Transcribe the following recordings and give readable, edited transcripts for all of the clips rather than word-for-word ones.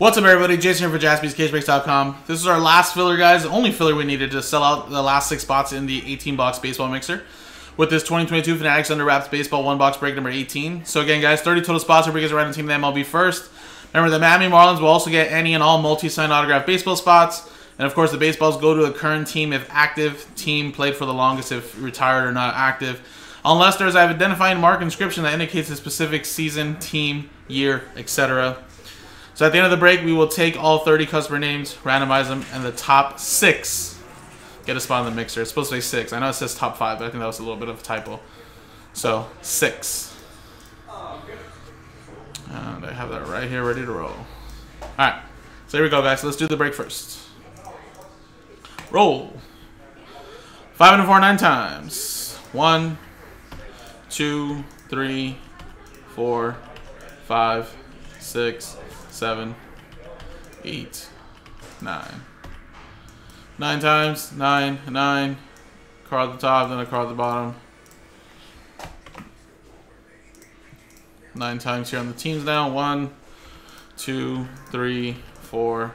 What's up, everybody? Jason here for JaspysBaseballMix.com. This is our last filler, guys. The only filler we needed to sell out the last 6 spots in the 18-box baseball mixer with this 2022 Fanatics Under Wraps Baseball 1-box break number 18. So again, guys, 30 total spots for biggest random team in the MLB first. Remember, the Miami Marlins will also get any and all multi-signed autograph baseball spots. And of course, the baseballs go to a current team if active, team played for the longest if retired or not active, unless there's an identifying mark inscription that indicates a specific season, team, year, etc. So at the end of the break, we will take all 30 customer names, randomize them, and the top 6 get a spot in the mixer. It's supposed to be 6. I know it says top 5, but I think that was a little bit of a typo. So 6. And I have that right here ready to roll. All right. So here we go, guys. So let's do the break first. Roll. 5 and 4 9 times. 1, 2, 3, 4, 5, 6, 7, 8, 9. 9 times, 9, 9. Card at the top, then a card at the bottom. 9 times here on the teams now. 1, 2, 3, 4,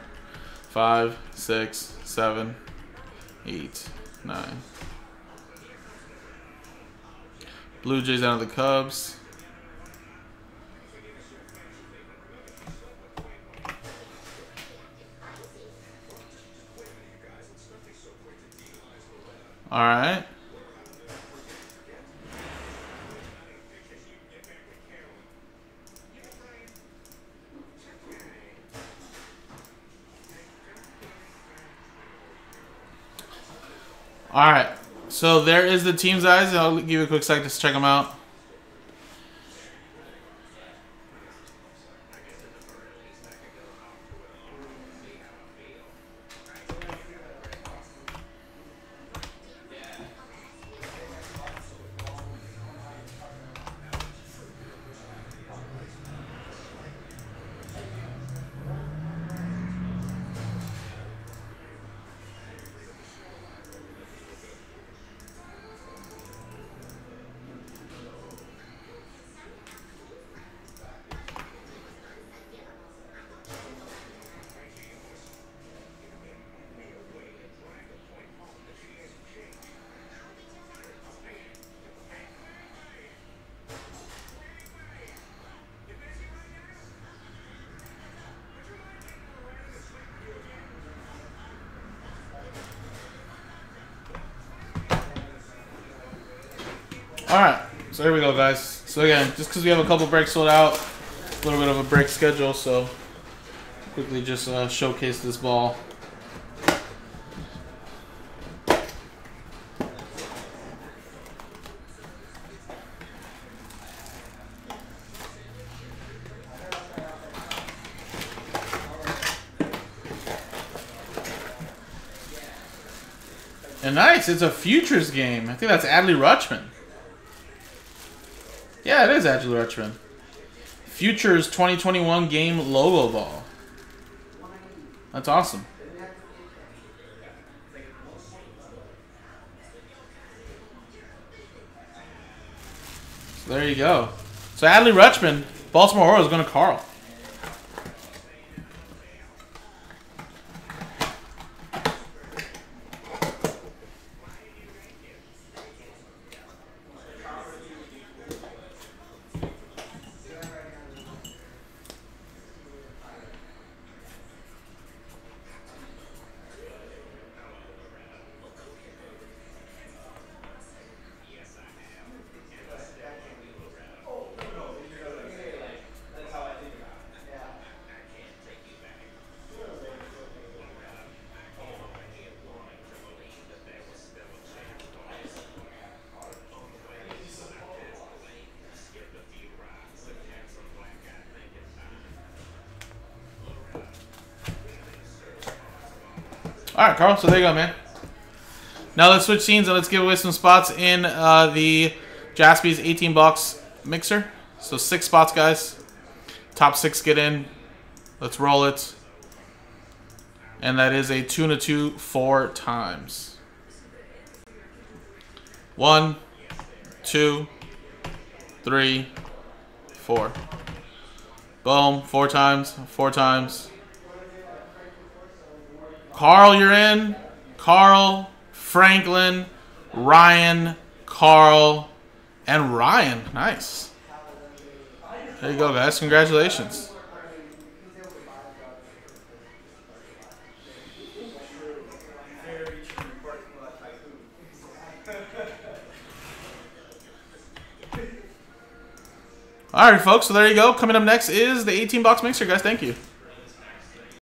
5, 6, 7, 8, 9. Blue Jays out of the Cubs. All right. All right. So there is the team's eyes. I'll give you a quick sec to check them out. Alright, so here we go, guys. So again, just because we have a couple breaks sold out, a little bit of a break schedule, so quickly just showcase this ball. And nice, it's a futures game. I think that's Adley Rutschman. Yeah, it is Adley Rutschman. Futures 2021 game logo ball. That's awesome. So there you go. So Adley Rutschman, Baltimore Orioles, going to Carl. All right, Carl, so there you go, man. Now let's switch scenes and let's give away some spots in the Jaspys 18-box mixer. So 6 spots, guys. Top 6 get in. Let's roll it. And that is a 2 and a 2 4 times. 1, 2, 3, 4. Boom, 4 times, 4 times, Carl, you're in. Carl, Franklin, Ryan, Carl, and Ryan. Nice. There you go, guys. Congratulations. All right, folks. So there you go. Coming up next is the 18-box mixer, guys. Thank you.